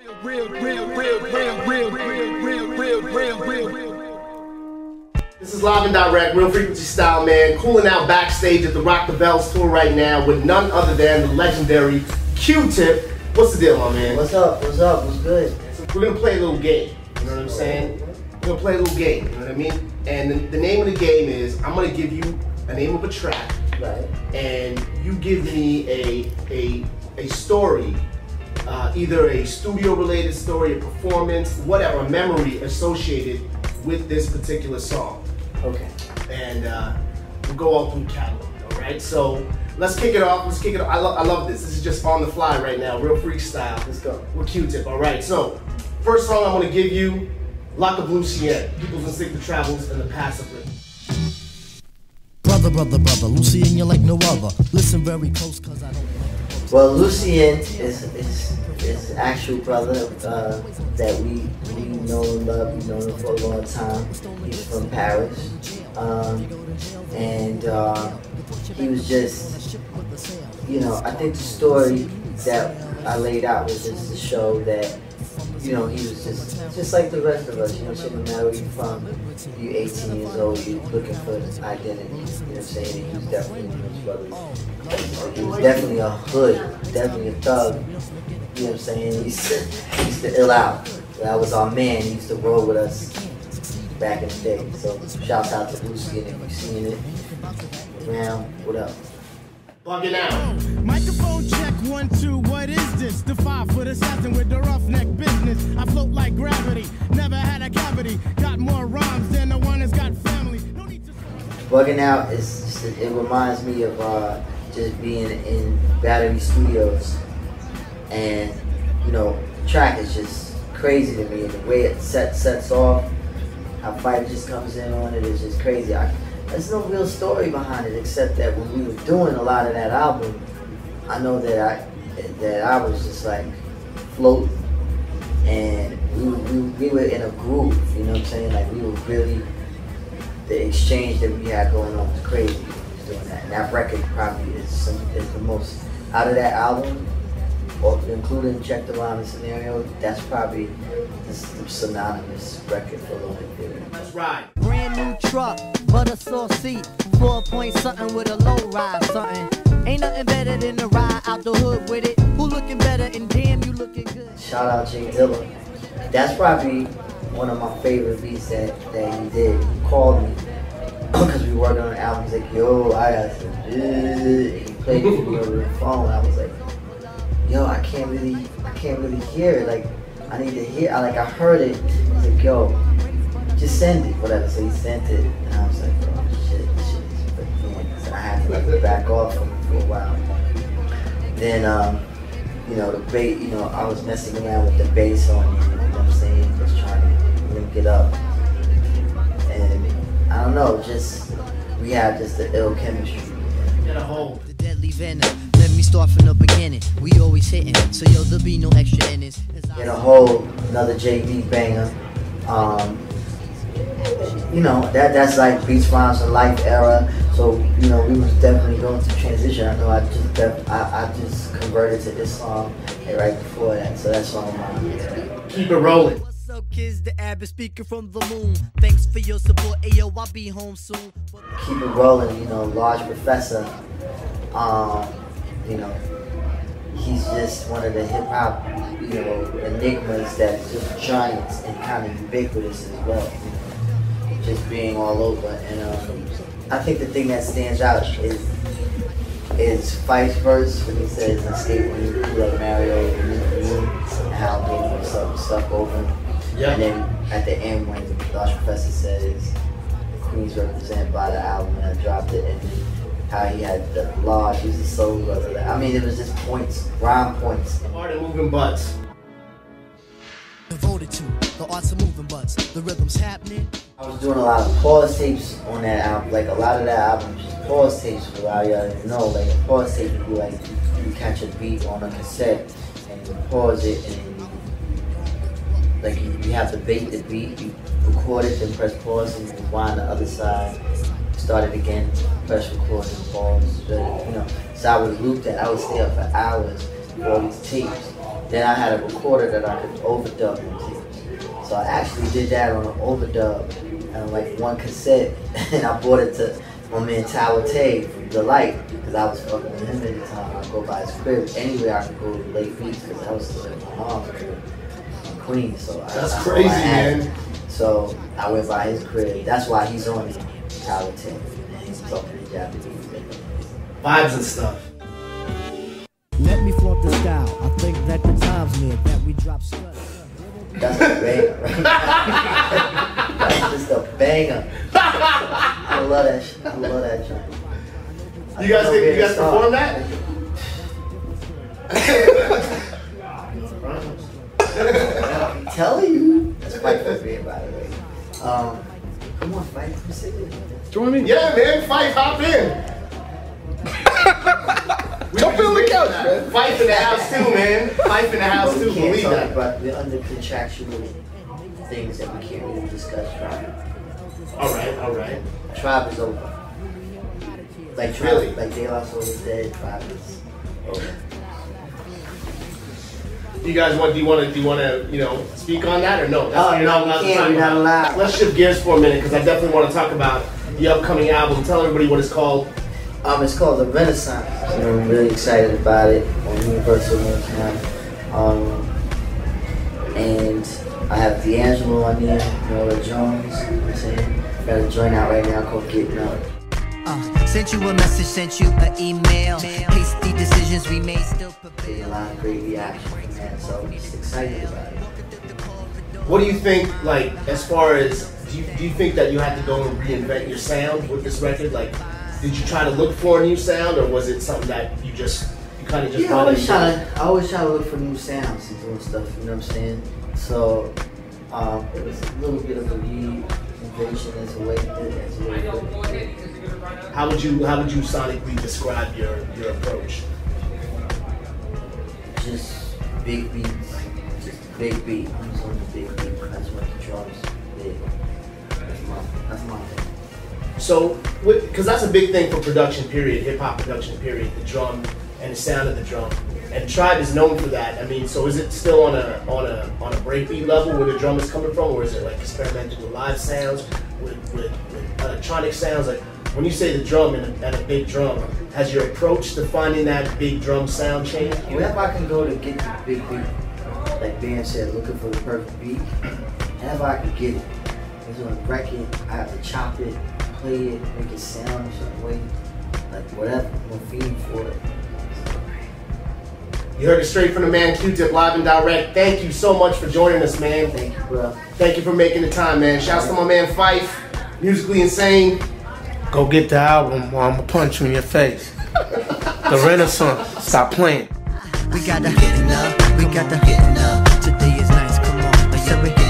This is live and direct, real frequency style, man. Cooling out backstage at the Rock the Bells Tour right now with none other than the legendary Q-Tip. What's the deal, my man? What's up? What's up? What's good? So we're gonna play a little game. You know what I'm saying? We're gonna play a little game. You know what I mean? And the name of the game is I'm gonna give you a name of a track, right? And you give me a story. Either a studio-related story, a performance, whatever, a memory associated with this particular song. Okay. And we'll go all through catalog, all right? So let's kick it off. Let's kick it off. I love this. This is just on the fly right now, real freestyle. Let's go. With Q-Tip, all right? So first song I'm going to give you, Lock of Lucien, People's Instinctive Travels and the Passive. Brother, Lucien, you're like no other. Listen very close, cause I don't know. Well, Lucien is actual brother that we know and love. We've known him for a long time. He's from Paris, and he was just, you know, I think the story that I laid out was just to show that, you know, he was just like the rest of us, you know what I'm saying, no matter where you're from, you're 18 years old, you're looking for identity, you know what I'm saying, and he was definitely one of his brothers. He was definitely a hood, definitely a thug, you know what I'm saying, he used to ill out, that was our man, he used to roll with us back in the day, so shouts out to Lucien if you've seen it, around, what up? It out. Microphone check 1 2. What is this? The five foot assassin with the roughneck business. I float like gravity. Never had a cavity. Got more rhymes than the one that's got family. No need to. Bugging out is just, it reminds me of just being in Battery Studios, and you know the track is just crazy to me. And the way it sets off, how Phife just comes in on it is just crazy. There's no real story behind it except that when we were doing a lot of that album, I know that I was just like floating, and we were in a groove, you know what I'm saying? Like we were really, the exchange that we had going on was crazy doing that. And that record probably is the most, out of that album, or including Check the Rhyme and Scenario, that's probably the synonymous record for Lonely Theory. That's right. Brand new truck, butter sauce seat, 4 point something with a low ride something. Ain't nothing better than the ride out the hood with it. Who looking better and damn you looking good. Shout out Jay Dilla. That's probably one of my favorite beats that he did. He called me because we worked on an album. He's like, yo, I got some and he played it over the phone. And I was like, yo, I can't really hear it. Like, I need to hear. I heard it. I was like, yo, just send it, whatever. So he sent it, and I was like, oh shit, this shit is freaking. So I had to like back off for a while. Then, you know, the bass. You know, I was messing around with the bass on it. You know what I'm saying? Just trying to link it up. And I don't know, just we had just the ill chemistry. Get a hold. The deadly venom. Let me start from the beginning. We always hitting, so yo, there'll be no extra innings. And a whole another JD banger. You know that's like Beats, Rhymes, and Life era. So you know we was definitely going to transition. I know I just converted to this song right before that, so that's on my mind. Keep it rolling. What's up, kids? The Abbot speaking from the moon. Thanks for your support. Ayo, I'll be home soon. Keep it rolling. You know, Large Professor. You know, he's just one of the hip hop, you know, enigmas that's just giants and kind of ubiquitous as well. You know, just being all over. And I think the thing that stands out is Phife's verse when he says escape when you like Mario and how being stuck over. Yeah. And then at the end when Large Professor says the Queens represent by the album and I dropped it and how he had the large, he was the soul brother. I mean, it was just points, rhyme points. Art of moving butts. Devoted to the arts of moving butts. The rhythm's happening. I was doing a lot of pause tapes on that album. Like a lot of that album, just pause tapes for a lot of y'all didn't know. Like a pause tape would be like you catch a beat on a cassette and you pause it and then you, like you have to bait the beat, you record it, then press pause and then wind the other side. Started again, press record and pause, you know. So I would loop that, I would stay up for hours with all these tapes. Then I had a recorder that I could overdub music. So I actually did that on an overdub, on like one cassette, and I bought it to my man Tower Tay from Delight, because I was fucking with him at the time. I'd go by his crib anywhere I could go to late fees, because I was still in my mom's crib in Queens. So that's crazy, man. So I went by his crib. That's why he's on it, Tower Tay. He's talking to Japanese vibes and stuff. Let me flaunt the style. I think that the times meant that we drop stuff. That's a banger, right? That's just a banger. I love that shit. I love that shit. You guys think you guys perform that? I'm telling you. That's Phife for me, by the way. Come on, Phife. Come sit with me. Join me? Yeah, man. Phife, hop in. Don't film the couch, man. Phife in the house too, man. Phife in the house too, believe that. But we're under contractual things that we can't really discuss, Tribe. Alright, alright. Tribe is over. Like Tribe, really? Like De La Soul is dead, Tribe is over. You guys want, do you wanna, you know, speak on that or no? That's not allowed. Let's shift gears for a minute, because I definitely want to talk about the upcoming album. Tell everybody what it's called. It's called The Renaissance. So I'm really excited about it on Universal Motown. And I have D'Angelo on there, Nola Jones, I've got a joint out right now called Getting Up. Sent you a message, sent you an email. Hasty decisions we made still prevail. A lot of great reaction from that, so I'm just excited about it. What do you think, like, as far as, do you think that you have to go and reinvent your sound with this record? Like, did you try to look for a new sound, or was it something that you just kind of I always try to look for new sounds and doing stuff, you know what I'm saying? So it was a little bit of a reinvention as a way to do it. How would you sonically describe your approach? Just big beats. Just big beat. I'm just on the big beat. That's what the drums did. That's my thing. So, because that's a big thing for production period, hip-hop production period, the drum and the sound of the drum. And Tribe is known for that. I mean, so is it still on a breakbeat level where the drum is coming from, or is it like experimenting with live sounds, with electronic sounds? Like, when you say the drum and a big drum, has your approach to finding that big drum sound changed? Whenever I can go to get the big beat, like Dan said, looking for the perfect beat, whenever I can get it, it's on a record, I have to chop it, play it, make it sound a certain way, like whatever, I'm feeding for it. You heard it straight from the man Q-Tip, live and direct. Thank you so much for joining us, man. Thank you, bro. Thank you for making the time, man. Shouts to my man Phife, musically insane. Go get the album or I'm gonna punch you in your face. The Renaissance, stop playing. We got the hitting up, we got the hitting up. Today is nice, come on,